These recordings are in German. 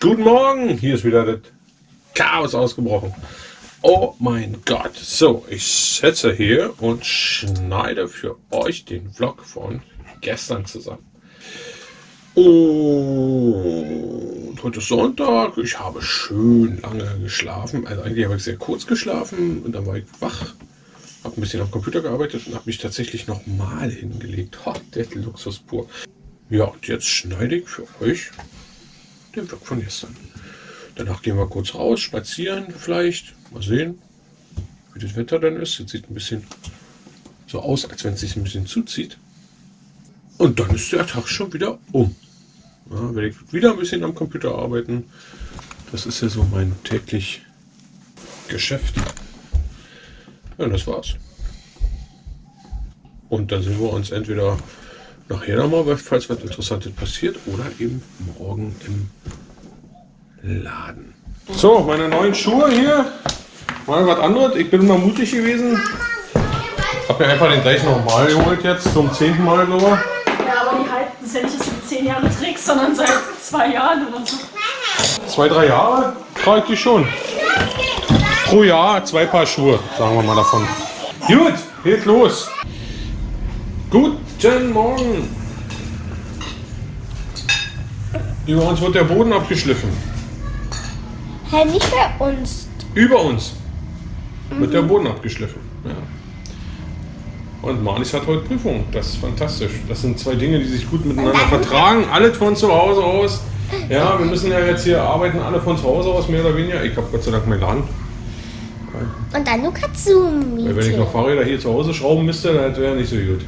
Guten Morgen, hier ist wieder das Chaos ausgebrochen. Oh mein Gott. So, ich sitze hier und schneide für euch den Vlog von gestern zusammen. Und heute ist Sonntag. Ich habe schön lange geschlafen. Also eigentlich habe ich sehr kurz geschlafen und dann war ich wach. Habe ein bisschen am Computer gearbeitet und habe mich tatsächlich nochmal hingelegt. Oh, der Luxus pur. Ja, und jetzt schneide ich für euch den Vlog von gestern. Danach gehen wir kurz raus, spazieren vielleicht. Mal sehen, wie das Wetter dann ist. Jetzt sieht ein bisschen so aus, als wenn es sich ein bisschen zuzieht. Und dann ist der Tag schon wieder um. Ja, werde ich wieder ein bisschen am Computer arbeiten. Das ist ja so mein täglich Geschäft. Ja, das war's. Und dann sehen wir uns entweder nachher nochmal, falls was Interessantes passiert, oder eben morgen im Laden. So, meine neuen Schuhe hier. Mal was anderes. Ich bin immer mutig gewesen. Hab mir einfach den gleichen nochmal geholt jetzt, zum 10. Mal, glaube ich. Ja, aber die halten es ja nicht, dass du 10 Jahre trägst, sondern seit 2 Jahren oder so. 2, 3 Jahre trage ich die schon. Pro Jahr 2 Paar Schuhe, sagen wir mal davon. Gut, geht los. Guten Morgen! Über uns wird der Boden abgeschliffen. Hä, hey, nicht bei uns. Über uns wird der Boden abgeschliffen. Ja. Und Marlies hat heute Prüfung. Das ist fantastisch. Das sind 2 Dinge, die sich gut miteinander vertragen. Alle von zu Hause aus. Ja, wir müssen ja jetzt hier arbeiten, alle von zu Hause aus, mehr oder weniger. Ich habe Gott sei Dank meinen Laden. Und dann nur Katsumi. Wenn ich noch Fahrräder hier zu Hause schrauben müsste, dann wäre nicht so gut.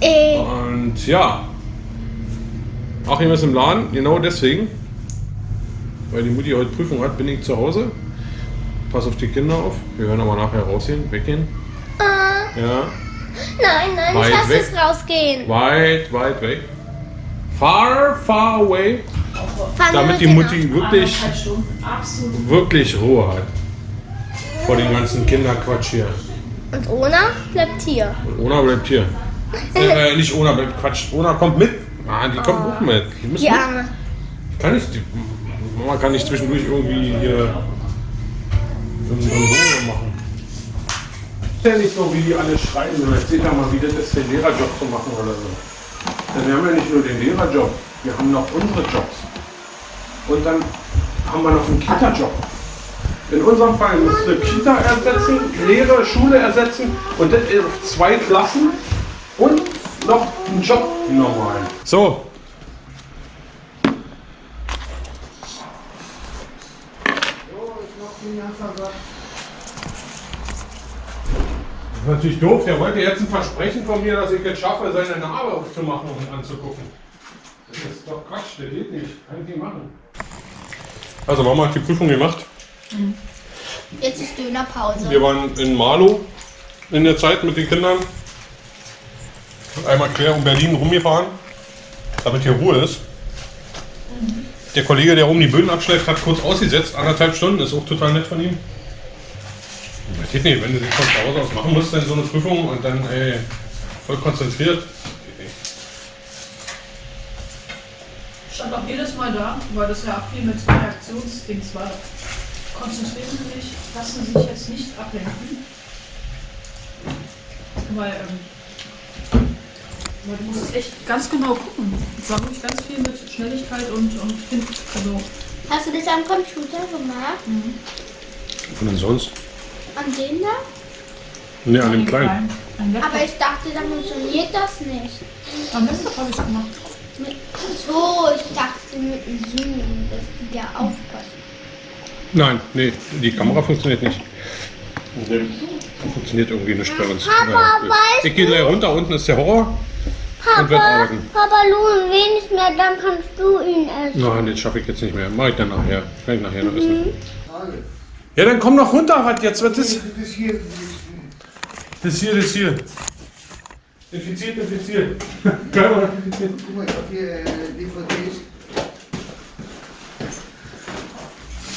Und ja, Achim ist im Laden, genau deswegen, weil die Mutti heute Prüfung hat, bin ich zu Hause. Pass auf die Kinder auf, wir hören aber nachher rausgehen, weggehen. Ja. Nein, nein, weit ich lasse weg. Es rausgehen. Weit, weit weg. Far, far away. Fahren damit die Mutti wirklich Ruhe hat. Vor dem ganzen Kinderquatsch hier. Und Ona bleibt hier. Und Ona bleibt hier. Nicht Ona, Quatsch. Ona kommt mit. Ah, die kommt auch mit. Die müssen mit. Kann ich, die Mama kann nicht zwischendurch irgendwie hier Ruhe machen. Ist ja nicht so, wie die alle schreien. Erzähl doch mal, wie das ist, den Lehrerjob zu machen oder so. Dann haben wir nicht nur den Lehrerjob, wir haben noch unsere Jobs. Und dann haben wir noch einen Kita-Job. In unserem Fall müsste Kita ersetzen, Lehrer, Schule ersetzen und das auf 2 Klassen. Und noch einen Job normal. So. Das ist natürlich doof. Der wollte jetzt ein Versprechen von mir, dass ich jetzt schaffe, seine Narbe aufzumachen und anzugucken. Das ist doch Quatsch, der geht nicht. Kann ich nicht machen. Also Mama hat die Prüfung gemacht. Jetzt ist Dönerpause. Wir waren in Marlow in der Zeit mit den Kindern. Einmal quer um Berlin rumgefahren, damit hier Ruhe ist. Der Kollege, der oben die Böden abschleift, hat kurz ausgesetzt, anderthalb Stunden, ist auch total nett von ihm. Das geht nicht, wenn du dich von zu Hause aus machen musst, dann so eine Prüfung und dann ey, voll konzentriert. Stand auch jedes Mal da, weil das ja auch viel mit 2 Aktionsdings war. Konzentrieren Sie sich, lassen Sie sich jetzt nicht ablenken. Weil, du musst echt ganz genau gucken. Es war wirklich ganz viel mit Schnelligkeit und Hinten. Also hast du das am Computer gemacht? Mhm. Und sonst? An den da? Ne, an dem kleinen. Aber ich dachte, da funktioniert das nicht. Am Laptop habe ich es gemacht. So, ich dachte mit dem Zoom, dass die da aufpassen. Nein, nee, die Kamera funktioniert nicht. Nee. Funktioniert irgendwie nicht bei uns. Papa, ich gehe gleich runter, unten ist der Horror. Papa, Lu, wenig mehr, dann kannst du ihn essen. Nein, den schaffe ich jetzt nicht mehr. Mach ich dann nachher. Kann ich nachher noch essen. Ja, dann komm noch runter, was jetzt? Was ist? Das hier. Das hier, das hier. Infiziert, infiziert. Geil, oder? Guck mal, ich hab hier DVDs.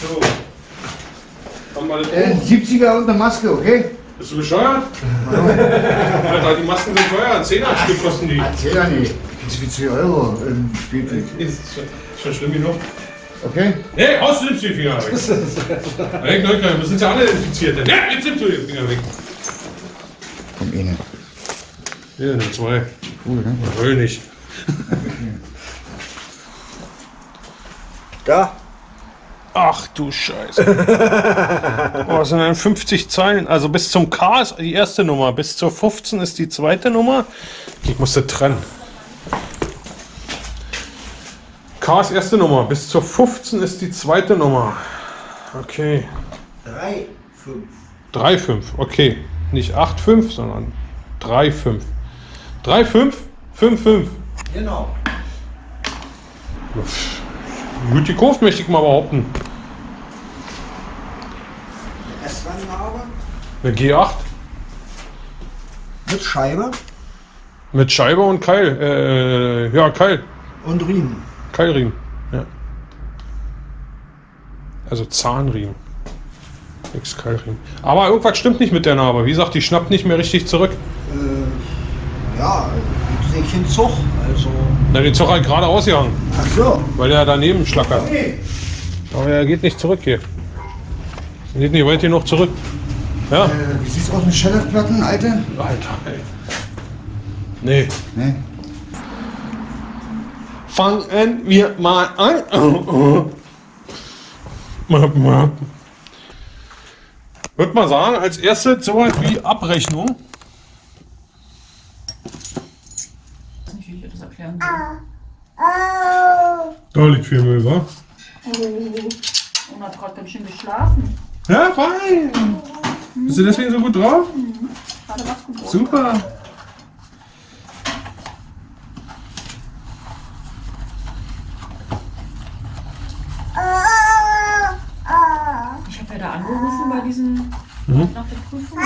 So. Komm mal das 70er unter Maske, okay? Bist du bescheuert? Alter, die Masken sind teuer, 10er Stück kosten die. 10er nicht, das ist wie 2 Euro. schon schlimm genug. Okay. Hey, raus, nimmst du die Finger weg. Weg, Leute, wir sind ja alle infiziert. Ja, jetzt nimmst du die Finger weg. Komm, eine. Ja, nur zwei. Cool, ne? Ich will nicht. Da. Ach du Scheiße. Oh, das sind dann 50 Zeilen. Also bis zum K ist die erste Nummer, bis zur 15 ist die zweite Nummer. Ich musste trennen. K ist erste Nummer, bis zur 15 ist die zweite Nummer. Okay. 3,5. 3,5, okay. Nicht 8,5, sondern 3,5. 3,5, 5,5. Genau. Uff. Gut gekauft, möchte ich mal behaupten. Was war eine G8. Mit Scheibe? Mit Scheibe und Keil. Ja, Keil. Und Riemen. Keilriemen. Ja. Also Zahnriemen. Nix Keilriemen. Aber irgendwas stimmt nicht mit der Narbe. Wie gesagt, die schnappt nicht mehr richtig zurück. Ja, ich den Zug. Also na, den Zug hat gerade ausgehangen. Ach so. Weil er daneben schlackert. Okay. Aber er geht nicht zurück hier. Er geht nicht weit hier noch zurück. Ja. Wie sieht's aus mit Schellefplatten, Alte? Alter, ey. Nee. Nee. Fangen wir mal an. Würde man sagen, als erstes so etwas wie Abrechnung. Da liegt viel Müll, wa? Und hat gerade ganz schön geschlafen. Ja, fein! Bist du deswegen so gut drauf? Super! Ich habe ja da angerufen bei diesem nach der Prüfung,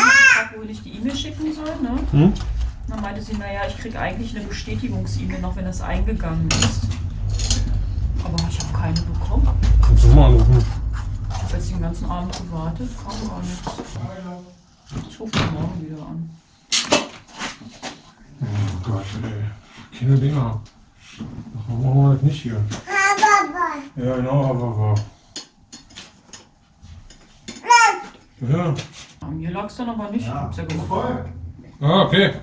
wo ich die E-Mail schicken soll, ne? Mhm. Dann meinte sie, naja, ich kriege eigentlich eine Bestätigungs-E-Mail noch, wenn das eingegangen ist. Aber ich habe keine bekommen. Kannst du mal anrufen? Ich habe jetzt den ganzen Abend gewartet, kam gar nichts. Ich rufe den morgen wieder an. Oh Gott, ey. Keine Dinger. Warum machen wir das nicht hier? Ja, genau, aber. Ja. An mir lag es dann aber nicht. Ich hab's ja voll. Ah, okay.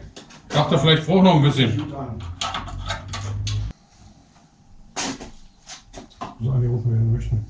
Ich dachte, vielleicht braucht noch ein bisschen. So, angerufen werden möchten.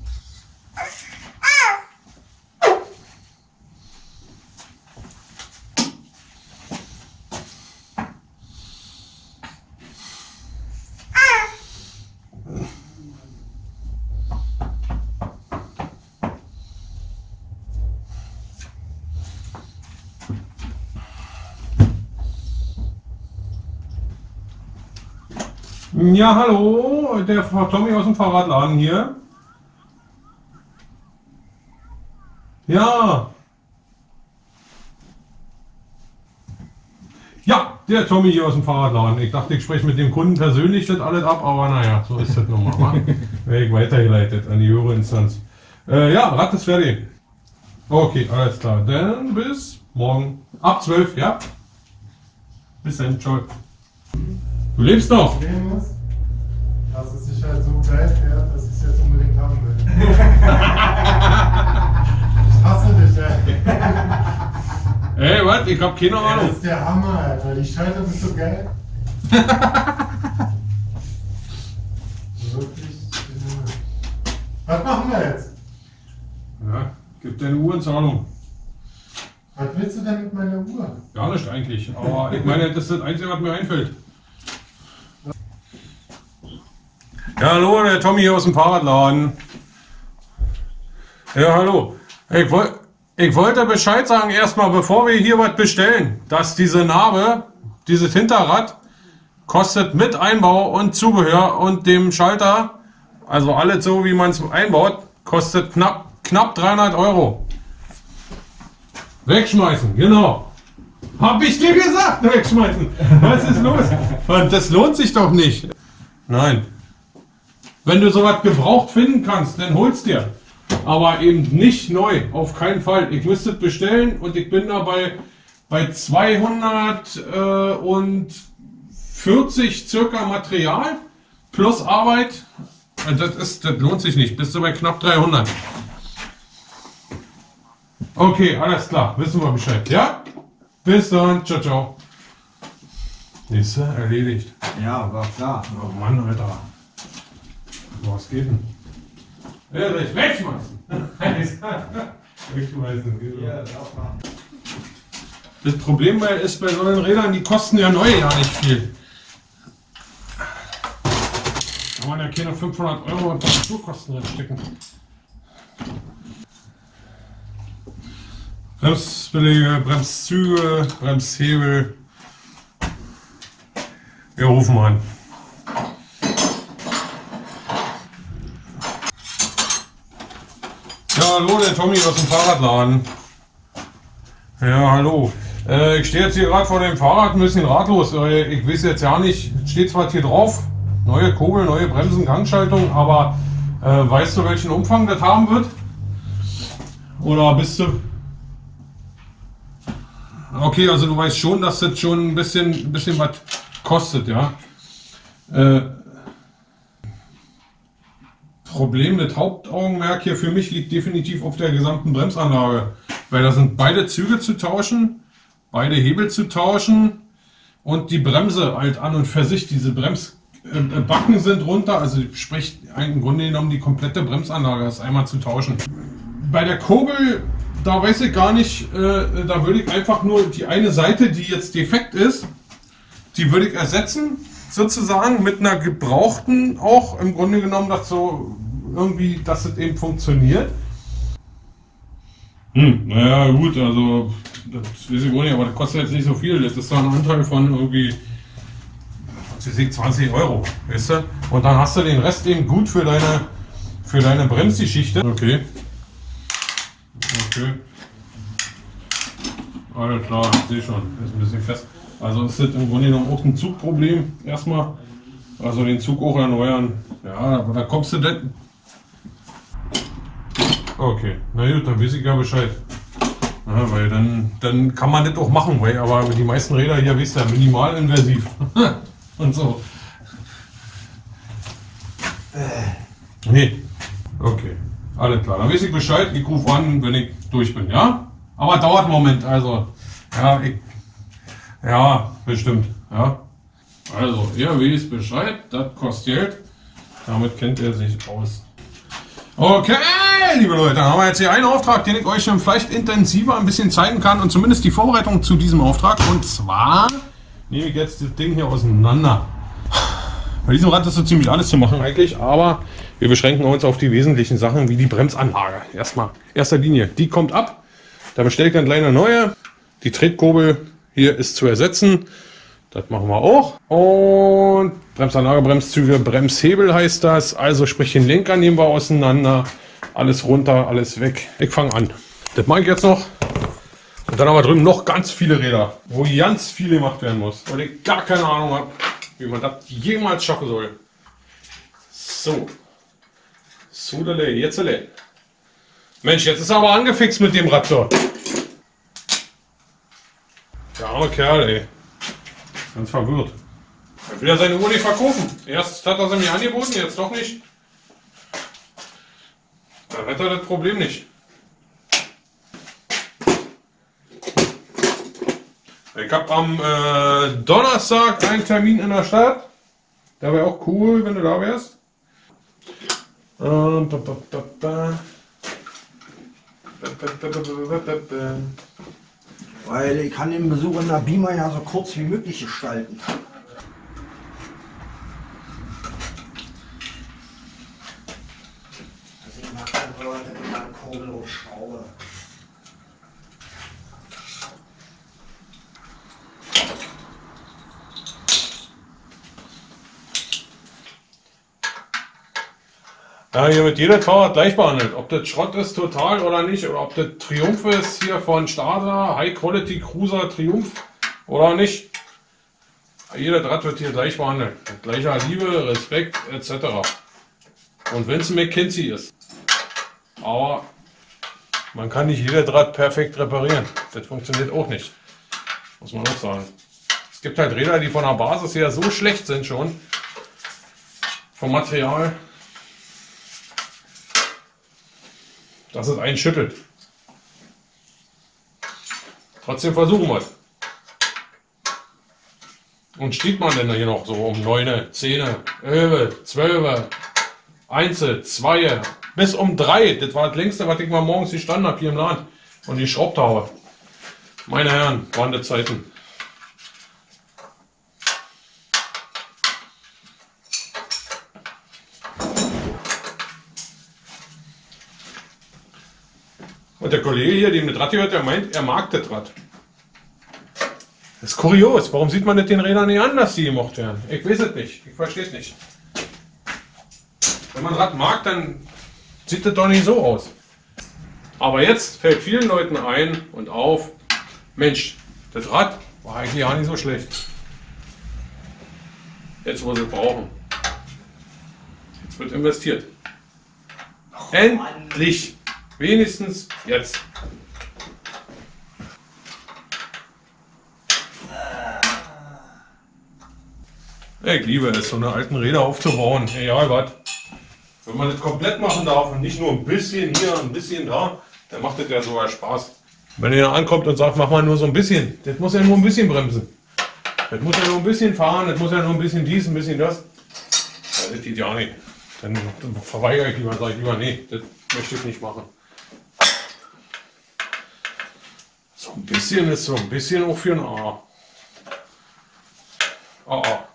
Ja, hallo, der Tommy aus dem Fahrradladen hier. Ja. Ja, der Tommy hier aus dem Fahrradladen. Ich dachte, ich spreche mit dem Kunden persönlich das alles ab, aber naja, so ist das nochmal. Werde ich weitergeleitet an die höhere Instanz. Ja, Rad ist fertig. Okay, alles klar. Dann bis morgen. Ab 12, ja? Bis dann, ciao. Du lebst noch! Dass es sich halt so geil fährt, dass ich es jetzt unbedingt haben will. Ich hasse dich, ey. Ey, was? Ich hab keine Ahnung. Das ist der Hammer, Alter. Die Schaltung ist so geil. Wirklich. Was machen wir jetzt? Ja, gib deine Uhr in Zahlung. Was willst du denn mit meiner Uhr? Gar nicht eigentlich. Aber ich meine, das ist das Einzige, was mir einfällt. Ja, hallo, der Tommy hier aus dem Fahrradladen. Ja, hallo. Ich wollte Bescheid sagen, erstmal, bevor wir hier was bestellen, dass diese Narbe, dieses Hinterrad, kostet mit Einbau und Zubehör und dem Schalter, also alles so, wie man es einbaut, kostet knapp 300 Euro. Wegschmeißen, genau. Hab ich dir gesagt, wegschmeißen. Was ist los? Das lohnt sich doch nicht. Nein. Wenn du sowas gebraucht finden kannst, dann hol's dir. Aber eben nicht neu, auf keinen Fall. Ich müsste bestellen und ich bin dabei bei 240 circa Material plus Arbeit Das lohnt sich nicht. Bist du bei knapp 300. Okay, alles klar. Wissen wir Bescheid. Ja? Bis dann. Ciao, ciao. Nächste, erledigt. Ja, war klar. Oh Mann, Alter. Was geht denn? Ehrlich, wegschmeißen. Wegschmeißen. Ja, auch mal. Das Problem ist bei neuen Rädern, die kosten ja neu ja nicht viel. Da waren ja keine 500 Euro an Reparaturkosten reinstecken. Bremsbeläge, Bremszüge, Bremshebel. Wir rufen an. Ja, hallo, der Tommy aus dem Fahrradladen. Ja, hallo. Ich stehe jetzt hier gerade vor dem Fahrrad, ein bisschen ratlos. Ich weiß jetzt ja nicht, steht zwar hier drauf, neue Kurbel, neue Bremsen, Gangschaltung, aber weißt du, welchen Umfang das haben wird? Oder bist du... Okay, also du weißt schon, dass das schon ein bisschen was kostet, ja. Problem, das Hauptaugenmerk hier für mich liegt definitiv auf der gesamten Bremsanlage. Weil da sind beide Züge zu tauschen, beide Hebel zu tauschen und die Bremse halt an und für sich. Diese Bremsbacken sind runter, also sprich im Grunde genommen die komplette Bremsanlage ist einmal zu tauschen. Bei der Kurbel, da weiß ich gar nicht, da würde ich einfach nur die eine Seite, die jetzt defekt ist, die würde ich ersetzen, sozusagen mit einer gebrauchten auch im Grunde genommen, dass so irgendwie, dass das eben funktioniert. Naja gut, also das weiß ich auch nicht, aber das kostet jetzt nicht so viel, das ist da ein Anteil von irgendwie 20 Euro, weißt du? Und dann hast du den Rest eben gut für deine Bremsgeschichte. Okay. Okay. Alles klar, ich sehe schon, ist ein bisschen fest. Also ist das im Grunde genommen auch ein Zugproblem erstmal. Also den Zug auch erneuern. Ja, aber da kommst du denn. Okay, na gut, dann weiß ich ja Bescheid. Ja, weil dann kann man das auch machen, weil aber die meisten Räder hier, weißt du ja, minimal invasiv. Und so. Nee. Okay, alles klar. Dann weiß ich Bescheid, ich rufe an, wenn ich durch bin, ja? Aber dauert einen Moment, also. Ja, bestimmt. Ja. Also, ihr wisst Bescheid, das kostet Geld. Damit kennt er sich aus. Okay, liebe Leute, dann haben wir jetzt hier einen Auftrag, den ich euch vielleicht intensiver ein bisschen zeigen kann und zumindest die Vorbereitung zu diesem Auftrag. Und zwar nehme ich jetzt das Ding hier auseinander. Bei diesem Rad ist so ziemlich alles zu machen eigentlich, aber wir beschränken uns auf die wesentlichen Sachen wie die Bremsanlage. Erstmal, erster Linie, die kommt ab, da bestelle ich dann gleich eine neue. Die Tretkurbel hier ist zu ersetzen, das machen wir auch. Und Bremsanlage, Bremszüge, Bremshebel heißt das, also sprich den Lenker nehmen wir auseinander, alles runter, alles weg. Ich fange an, das mache ich jetzt noch. Und dann haben wir drüben noch ganz viele Räder, wo ganz viel gemacht werden muss, weil ich gar keine Ahnung habe, wie man das jemals schaffen soll. So. Sudele, jetzt alle. Mensch, jetzt ist er aber angefixt mit dem Rad dort. Der arme Kerl, ey. Ganz verwirrt. Er will ja seine Uhr nicht verkaufen. Erst hat er sie mir angeboten, jetzt doch nicht. Da hat er das Problem nicht. Ich habe am Donnerstag einen Termin in der Stadt. Da wäre auch cool, wenn du da wärst. Weil ich kann den Besuch in der Beamer ja so kurz wie möglich gestalten. Also ich mache dann Leute mit einer Kurbel und Schraube. Ja, hier wird jeder Fahrrad gleich behandelt, ob das Schrott ist total oder nicht, oder ob das Triumph ist hier von Starter, High Quality Cruiser Triumph oder nicht. Jeder Rad wird hier gleich behandelt, mit gleicher Liebe, Respekt etc. Und wenn es ein McKinsey ist, aber man kann nicht jeder Rad perfekt reparieren, das funktioniert auch nicht, muss man auch sagen. Es gibt halt Räder, die von der Basis her so schlecht sind schon, vom Material. dass es einen schüttelt. Trotzdem versuchen wir es. Und steht man denn hier noch so um 9, 10, 11, 12, 1, 2, bis um 3. Das war das längste, was ich mal morgens gestanden habe hier im Laden und geschraubt habe. Meine Herren, waren die Zeiten. Und der Kollege hier, dem das Rad gehört, der meint, er mag das Rad. Das ist kurios. Warum sieht man das den Rädern nicht an, dass sie gemocht werden? Ich weiß es nicht. Ich verstehe es nicht. Wenn man ein Rad mag, dann sieht das doch nicht so aus. Aber jetzt fällt vielen Leuten ein und auf, Mensch, das Rad war eigentlich ja nicht so schlecht. Jetzt, wo sie es brauchen. Jetzt wird investiert. Endlich! Wenigstens jetzt. Ich liebe es, so eine alten Räder aufzubauen. Egal was. Wenn man das komplett machen darf und nicht nur ein bisschen hier, ein bisschen da, dann macht das ja sogar Spaß. Wenn ihr ankommt und sagt, mach mal nur so ein bisschen. Das muss ja nur ein bisschen bremsen. Das muss ja nur ein bisschen fahren, das muss ja nur ein bisschen dies, ein bisschen das. Das geht ja nicht. Dann verweigere ich lieber, sage ich lieber, nee, das möchte ich nicht machen. So ein bisschen ist so ein bisschen auch für ein A. AA.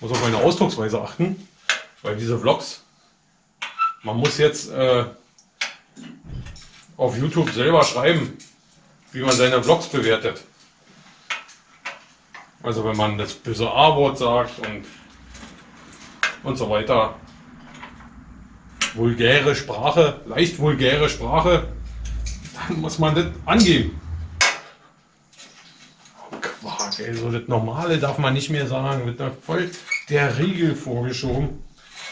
Muss auf meine Ausdrucksweise achten, weil diese Vlogs, man muss jetzt auf YouTube selber schreiben, wie man seine Vlogs bewertet. Also wenn man das böse A-Wort sagt und so weiter. Vulgäre Sprache, leicht vulgäre Sprache, dann muss man das angeben. Oh Quark, ey, so das Normale darf man nicht mehr sagen, wird da voll der Riegel vorgeschoben.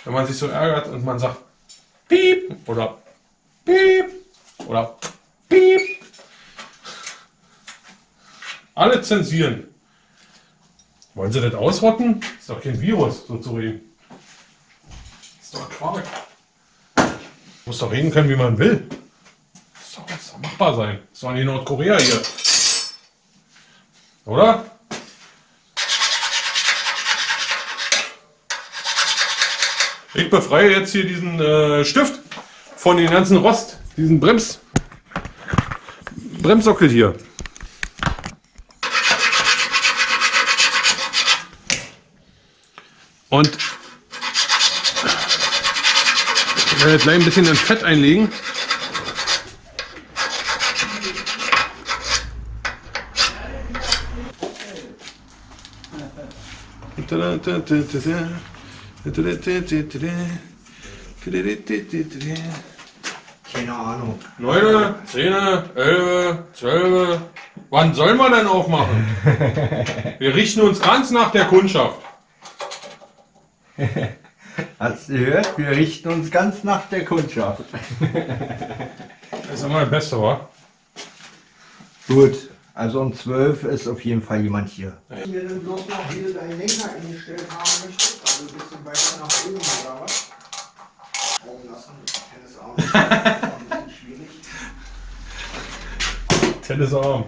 Wenn man sich so ärgert und man sagt Piep oder Piep oder Piep. Alle zensieren. Wollen sie das ausrotten? Ist doch kein Virus, so zu reden. Ist doch Quark. Muss doch reden können, wie man will. Das soll machbar sein. Das ist doch nicht Nordkorea hier. Oder? Ich befreie jetzt hier diesen Stift von dem ganzen Rost. Diesen Bremssockel hier. Und ich werde gleich ein bisschen in Fett einlegen. Keine Ahnung. 9, 10, 11, 12. Wann soll man denn aufmachen? Wir richten uns ganz nach der Kundschaft. Hast du gehört? Wir richten uns ganz nach der Kundschaft. Das ist immer das Beste, wa? Gut, also um 12 ist auf jeden Fall jemand hier. Wenn wir dann bloß noch hier deinen Lenker eingestellt haben möchtest, also ein bisschen weiter nach oben oder was? Warum lassen? Tennisarm. Das ist schwierig. Tennisarm.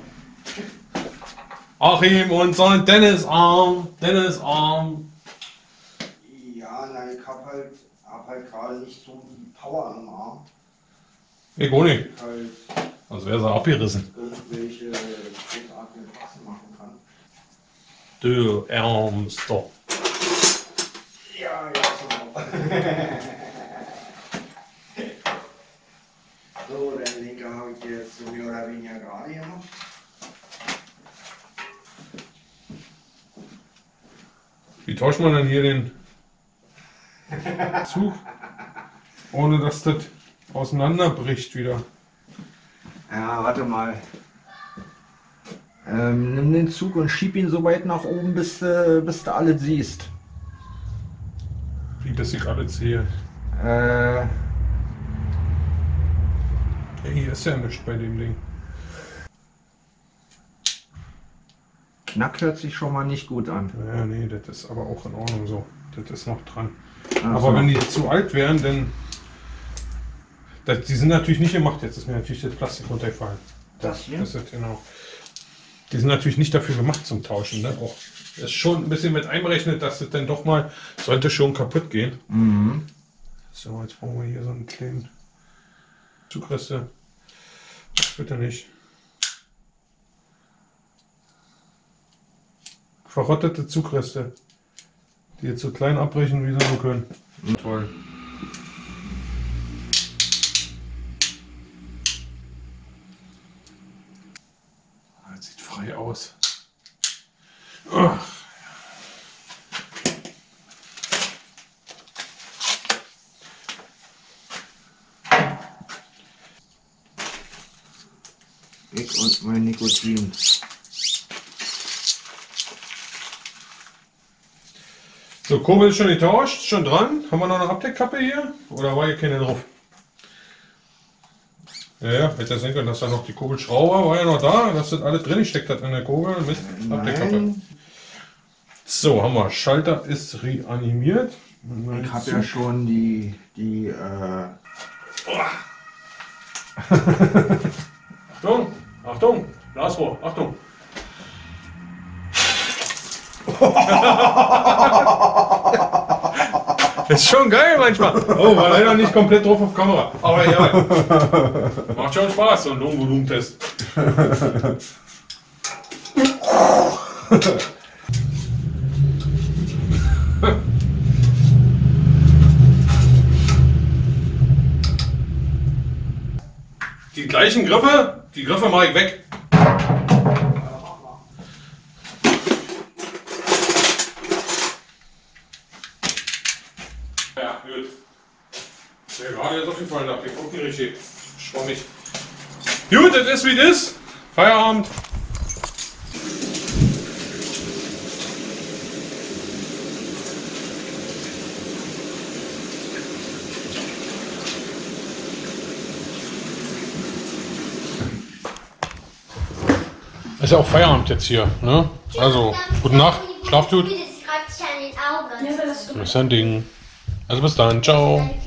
Achim und sein Tennisarm. Tennisarm. Ich hab halt gerade nicht so die Power am Arm. Ich auch nicht. Sonst wäre es abgerissen. Irgendwelche großartigen Passen machen kann. Du Ärmster. Ja, ja, so. So, den Linker habe ich jetzt so mehr oder weniger gerade gemacht. Wie tauscht man denn hier den Zug, ohne dass das auseinanderbricht wieder. Ja, warte mal. Nimm den Zug und schieb ihn so weit nach oben, bis du alles siehst. Wie, bis ich alles sehe? Hier ist ja nichts bei dem Ding. Knack hört sich schon mal nicht gut an. Ja, nee, das ist aber auch in Ordnung so. Das ist noch dran. Ach, aber so, wenn die zu alt wären, dann Das, die sind natürlich nicht gemacht jetzt, ist mir natürlich das Plastik runtergefallen. Das hier? Das ist, genau. Die sind natürlich nicht dafür gemacht zum Tauschen. Ne? Auch ist schon ein bisschen mit einberechnet, dass das dann doch mal, sollte schon kaputt gehen. Mhm. So, jetzt brauchen wir hier so einen kleinen Zugreste. Bitte nicht. Verrottete Zugreste, die jetzt so klein abbrechen, wie sie nur können. Mhm. Toll. Das sieht frei aus. Ugh. Ich und mein Nikotin. So, Kurbel ist schon getauscht, schon dran. Haben wir noch eine Abdeckkappe hier? Oder war hier keine drauf? Ja, hätte ja sein können, dass da noch die Kurbelschrauber war ja noch da, dass das alles drin gesteckt hat in der Kurbel mit Abdeckkappe. So, haben wir. Schalter ist reanimiert. Ich habe ja schon die Achtung, Achtung, Blasrohr, Achtung. Das ist schon geil manchmal. Oh, war leider nicht komplett drauf auf Kamera. Aber ja, macht schon Spaß, so ein Lungenvolumentest. Die gleichen Griffe, die Griffe mache ich weg. Richtig schwammig. Gut, das ist wie das ist. Feierabend. Ist ja auch Feierabend jetzt hier, ne? Also, gute Nacht, schlaft gut. Das ist ein Ding. Also bis dann, ciao.